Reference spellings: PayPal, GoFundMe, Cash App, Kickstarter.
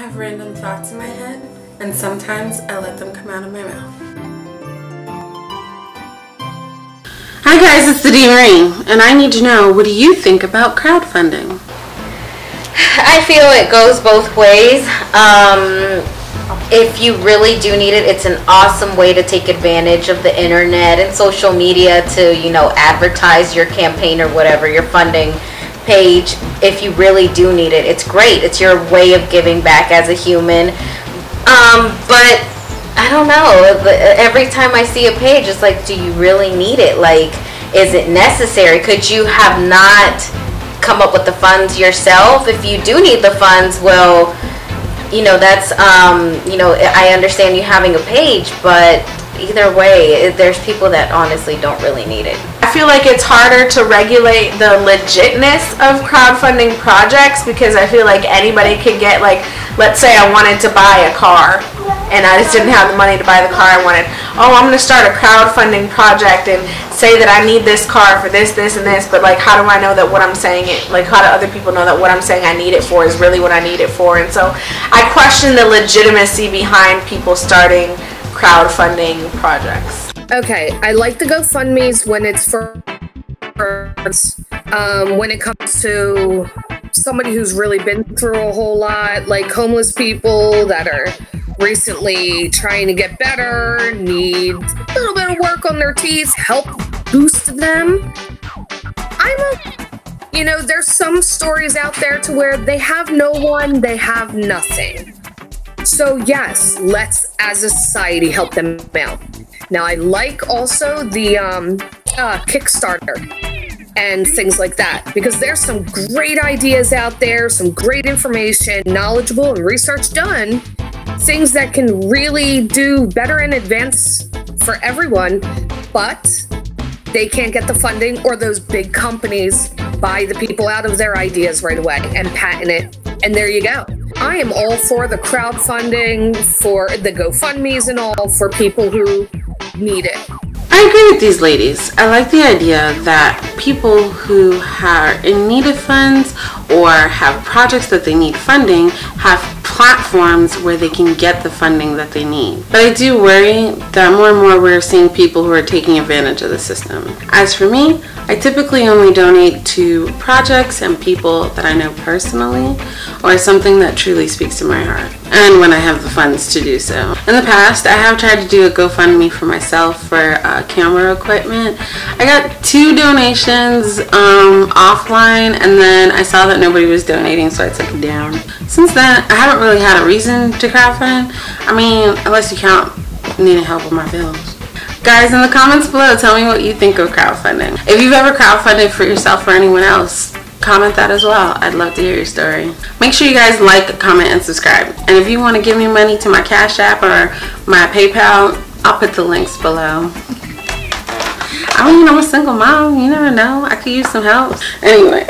have random thoughts in my head, and sometimes I let them come out of my mouth. Hi guys, it's the D-Ring, and I need to know, what do you think about crowdfunding? I feel it goes both ways. If you really do need it, it's an awesome way to take advantage of the internet and social media to, you know, advertise your campaign or whatever your funding page. If you really do need it, it's great. It's your way of giving back as a human. But I don't know, every time I see a page, it's like, do you really need it? Like, is it necessary? Could you have not come up with the funds yourself? If you do need the funds, well, you know, that's, you know, I understand you having a page, but either way, there's people that honestly don't really need it. I feel like it's harder to regulate the legitness of crowdfunding projects, because I feel like anybody could get, like, let's say I wanted to buy a car and I just didn't have the money to buy the car I wanted. Oh, I'm going to start a crowdfunding project and say that I need this car for this, this, and this, but, like, how do I know that what I'm saying, like, how do other people know that what I'm saying I need it for is really what I need it for? And so I question the legitimacy behind people starting crowdfunding projects. Okay, I like the GoFundMes when it's for when it comes to somebody who's really been through a whole lot, like homeless people that are recently trying to get better, need a little bit of work on their teeth, help boost them. You know, there's some stories out there to where they have no one, they have nothing. So yes, let's, as a society, help them out. Now, I like also the Kickstarter and things like that, because there's some great ideas out there, some great information, knowledgeable and research done, things that can really do better and advance for everyone, but they can't get the funding, or those big companies buy the people out of their ideas right away and patent it, and there you go. I am all for the crowdfunding, for the GoFundMes and all, for people who need it. I agree with these ladies. I like the idea that people who are in need of funds or have projects that they need funding have platforms where they can get the funding that they need. But I do worry that more and more we're seeing people who are taking advantage of the system. As for me, I typically only donate to projects and people that I know personally, or something that truly speaks to my heart, and when I have the funds to do so. In the past, I have tried to do a GoFundMe for myself for camera equipment. I got 2 donations offline, and then I saw that nobody was donating, so I took it down. Since then, I haven't really had a reason to crowdfund. I mean, unless you count needing help with my bills. Guys, in the comments below, tell me what you think of crowdfunding. If you've ever crowdfunded for yourself or anyone else, comment that as well. I'd love to hear your story. Make sure you guys like, comment, and subscribe. And if you want to give me money to my Cash App or my PayPal, I'll put the links below. I mean, I'm a single mom. You never know. I could use some help. Anyway.